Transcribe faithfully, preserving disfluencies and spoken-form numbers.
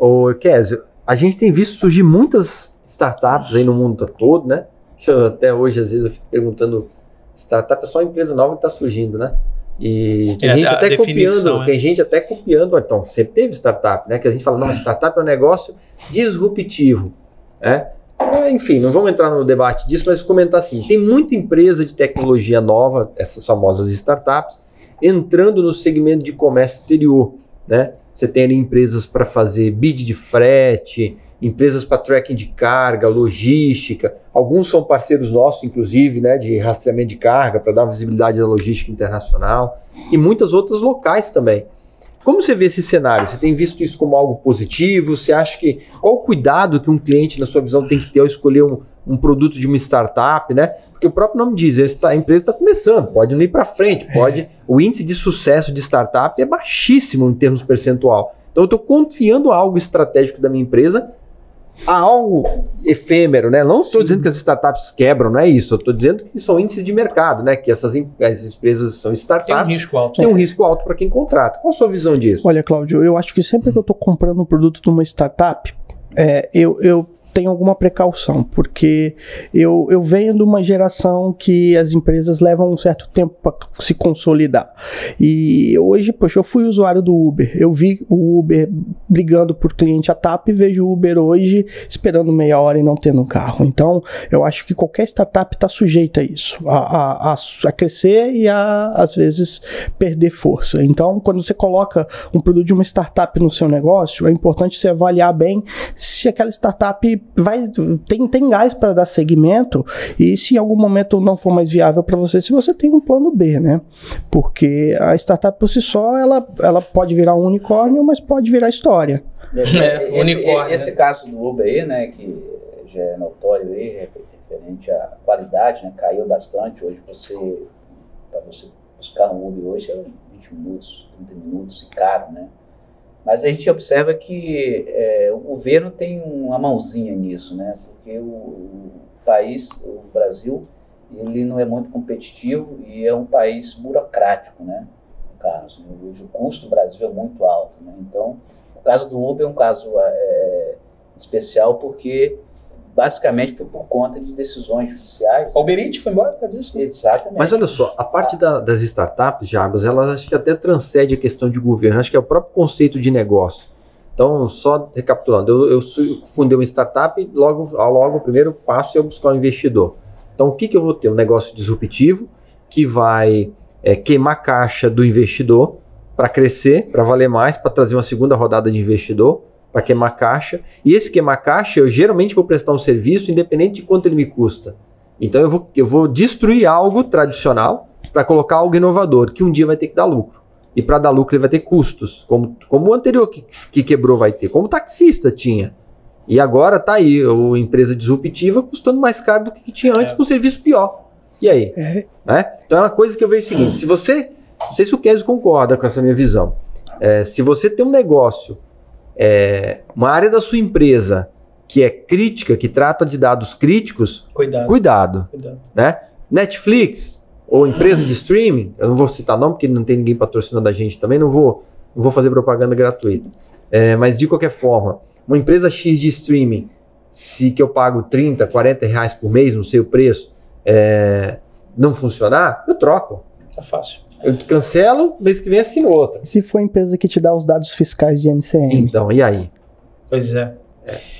Ô, Kézio, a gente tem visto surgir muitas startups aí no mundo todo, né? Eu, até hoje, às vezes, eu fico perguntando, startup é só uma empresa nova que está surgindo, né? E tem é, gente até copiando, é. tem gente até copiando, então, sempre teve startup, né? Que a gente fala, não, startup é um negócio disruptivo, né? Enfim, não vamos entrar no debate disso, mas comentar assim, tem muita empresa de tecnologia nova, essas famosas startups, entrando no segmento de comércio exterior, né? Você tem ali empresas para fazer bid de frete, empresas para tracking de carga, logística, alguns são parceiros nossos, inclusive, né, de rastreamento de carga, para dar visibilidade da logística internacional, e muitas outras locais também. Como você vê esse cenário? Você tem visto isso como algo positivo? Você acha que... Qual o cuidado que um cliente, na sua visão, tem que ter ao escolher um, um produto de uma startup, né? Porque o próprio nome diz, a empresa está começando, pode não ir para frente, pode... É. O índice de sucesso de startup é baixíssimo em termos percentual. Então, eu estou confiando algo estratégico da minha empresa a algo efêmero, né? Não estou dizendo que as startups quebram, não é isso. Eu estou dizendo que são índices de mercado, né? Que essas as empresas são startups. Tem um risco alto. Tem um risco alto para quem contrata. Qual a sua visão disso? Olha, Cláudio, eu acho que sempre que eu estou comprando um produto de uma startup, é, eu, eu tenho alguma precaução, porque eu, eu venho de uma geração que as empresas levam um certo tempo para se consolidar. E hoje, poxa, eu fui usuário do Uber, eu vi o Uber brigando por cliente a TAP e vejo o Uber hoje esperando meia hora e não tendo um carro. Então, eu acho que qualquer startup está sujeita a isso, a, a, a crescer e a, às vezes, perder força. Então, quando você coloca um produto de uma startup no seu negócio, é importante você avaliar bem se aquela startup Vai, tem, tem gás para dar segmento, e se em algum momento não for mais viável para você, se você tem um plano B, né? Porque a startup por si só, ela, ela pode virar um unicórnio, mas pode virar história. É, é, esse, unicórnio, esse né? caso do Uber aí, né, que já é notório aí, referente à qualidade, né, caiu bastante. Hoje você, para você buscar um Uber hoje, é vinte minutos, trinta minutos e caro, né? Mas a gente observa que é, o governo tem uma mãozinha nisso, né? Porque o, o país, o Brasil, ele não é muito competitivo e é um país burocrático, né? No caso, hoje o custo do Brasil é muito alto, né? Então, o caso do Uber é um caso é, especial porque, basicamente, foi por conta de decisões judiciais. O Uber Eats foi embora por causa disso. Exatamente. Mas olha só, a parte da, das startups, Jarbas, ela acho que até transcende a questão de governo. Acho que é o próprio conceito de negócio. Então, só recapitulando, eu, eu fundei uma startup e logo, logo o primeiro passo é eu buscar um investidor. Então, o que, que eu vou ter? Um negócio disruptivo que vai é, queimar a caixa do investidor para crescer, para valer mais, para trazer uma segunda rodada de investidor, para queimar caixa, e esse queimar caixa eu geralmente vou prestar um serviço independente de quanto ele me custa. Então eu vou, eu vou destruir algo tradicional para colocar algo inovador, que um dia vai ter que dar lucro. E para dar lucro ele vai ter custos, como, como o anterior que, que quebrou vai ter, como o taxista tinha. E agora tá aí, a empresa disruptiva custando mais caro do que tinha antes, com um serviço pior. E aí? É. Né? Então é uma coisa que eu vejo o seguinte, se você, não sei se o Kézio concorda com essa minha visão, é, se você tem um negócio, É, uma área da sua empresa que é crítica, que trata de dados críticos, cuidado. cuidado, cuidado. Né? Netflix ou empresa de streaming, eu não vou citar nome porque não tem ninguém patrocinando a gente também, não vou, não vou fazer propaganda gratuita. É, mas de qualquer forma, uma empresa X de streaming, se que eu pago trinta, quarenta reais por mês, não sei o preço, é, não funcionar, eu troco. Tá fácil. Eu cancelo, mês que vem assino outra. Se for a empresa que te dá os dados fiscais de N C M. Então, e aí? Pois é. é.